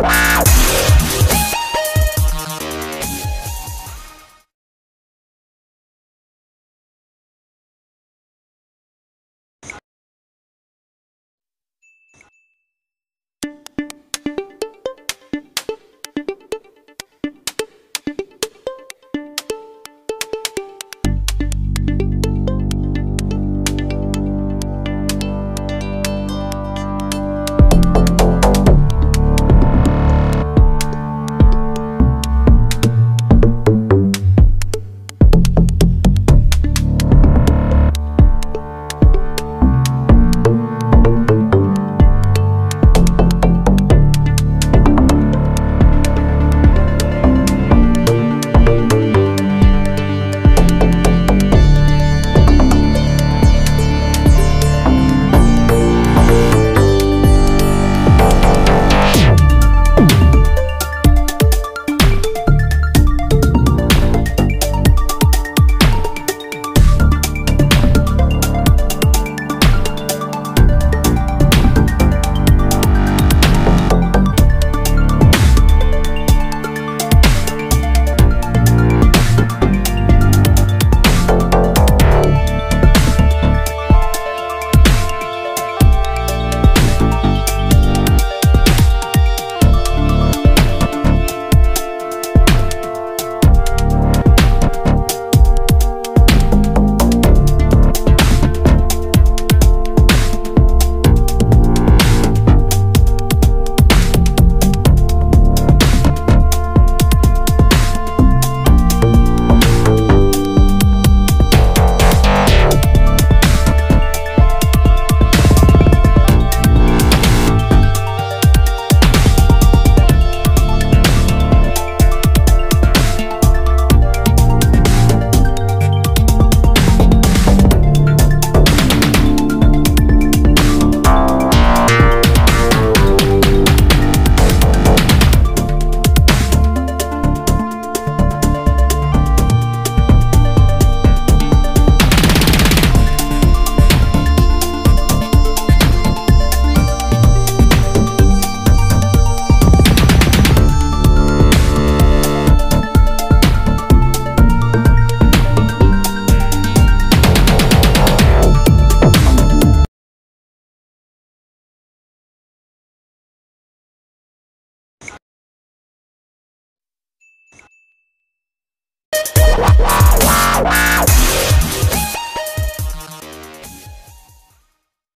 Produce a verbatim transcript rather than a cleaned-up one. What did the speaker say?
Wow, wow, wow.